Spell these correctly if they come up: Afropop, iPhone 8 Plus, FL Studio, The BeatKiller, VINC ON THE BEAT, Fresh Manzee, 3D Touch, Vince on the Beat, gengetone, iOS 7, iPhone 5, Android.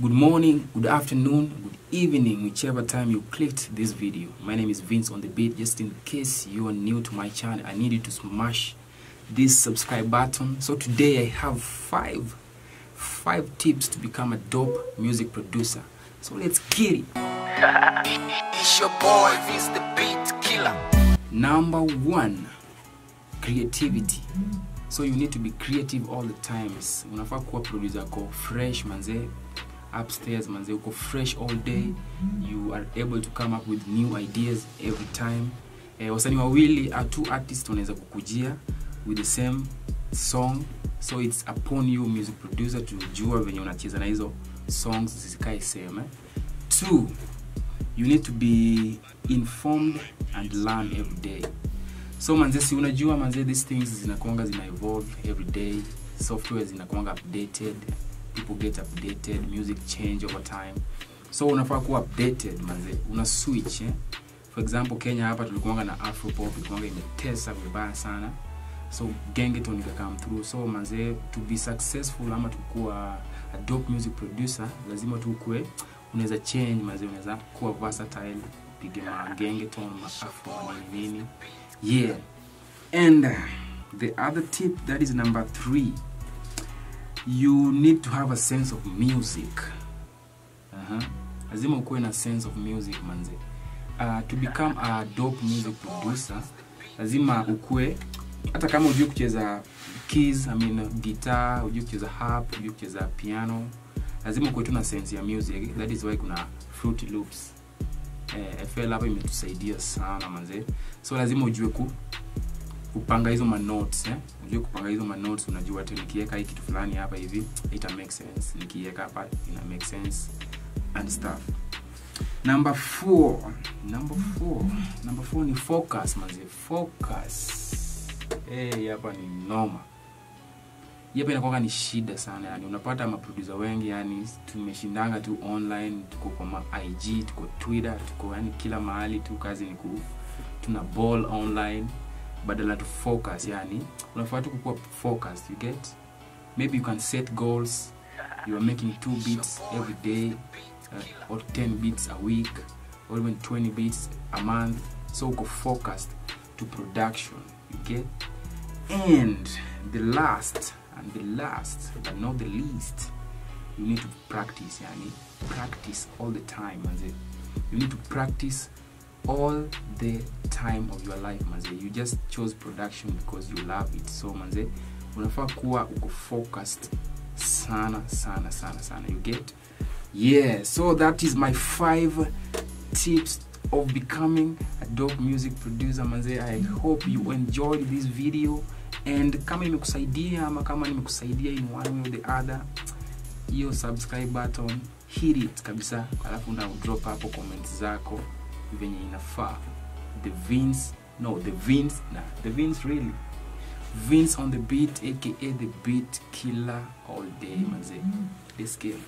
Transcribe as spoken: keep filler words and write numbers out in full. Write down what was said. Good morning, good afternoon, good evening, whichever time you clicked this video. My name is Vince on the Beat. Just in case you are new to my channel, I need you to smash this subscribe button. So today I have five, five tips to become a dope music producer. So let's get it. It's your boy Vince the Beat Killer. Number one, creativity. So you need to be creative all the times. Unafaa kuwa producer ko fresh manzee. Upstairs manzee, you go fresh all day. You are able to come up with new ideas every time. Eh, wasanii wawili are two artists wanaweza kukujia with the same song, so it's upon you music producer to jua venye unacheza na hizo songs zisikae same. Two, you need to be informed and learn every day. So manzee, si unajua manzee, these things zinakuanga zina evolve every day. Software zinakuanga updated. People get updated, music change over time. So unafaa kuwa updated manzee, una switch eh? For example, Kenya hapa tulikuanga na Afropop, tulikuanga imetesa vibaya sana. So gengetone come through. So manzee, to be successful ama tukua a dope music producer, lazima tukue unaweza change manzee, unaweza kuwa versatile, pige ma gengetone, ma afro na nini. Yeah. And uh, the other tip, that is number three. You need to have a sense of music. Uh-huh. Lazima ukue na sense of music manze. Uh, to become a dope music producer, lazima ukue, hata kama ujui kucheza keys, I mean guitar, ujui kucheza harp, ujui kucheza piano, lazima ukue tu na sense ya music. That is why kuna Fruity Loops. Eh, F L hapa imetusaidia sana manze. So lazima ujue ku kupanga hizo ma notes eh unajua kupanga hizo ma notes unajua hata nikiweka hiki kitu fulani hapa hivi ita make sense, nikiweka hapa ina make sense and stuff. Number four, number four, number four ni focus manze, focus. Eh, hapa ni noma. Hapa inakuwa ni shida sana yani, unapata ma producer wengi yani tumeshindanga tu online, tuko kwa ma I G, tuko Twitter, tuko yani kila mahali tu, kazi ni ku tuna ball online. Badala to focus yani unafaa tu kukuwa focused, you get. Maybe you can set goals, you are making two beats every day, uh, or ten beats a week, or even twenty beats a month. So go focused to production, you get. And the last and the last but not the least, you need to practice yani, practice all the time manze. You need to practice all the time of your life manze. You just chose production because you love it. So manze, unafaa kuwa uko focused sana sana sana sana, you get. Yeah, so that is my five tips of becoming a dope music producer manze. I hope you enjoyed this video, and kama nimekusaidia ama kama nimekusaidia in one way or the other, hiyo subscribe button hit it kabisa, alafu na drop hapo comments zako venye inafaa. The Vince, no, the Vince, nah, the Vince really. Vince on the Beat, aka the Beat Killer all day, manze. Let's go.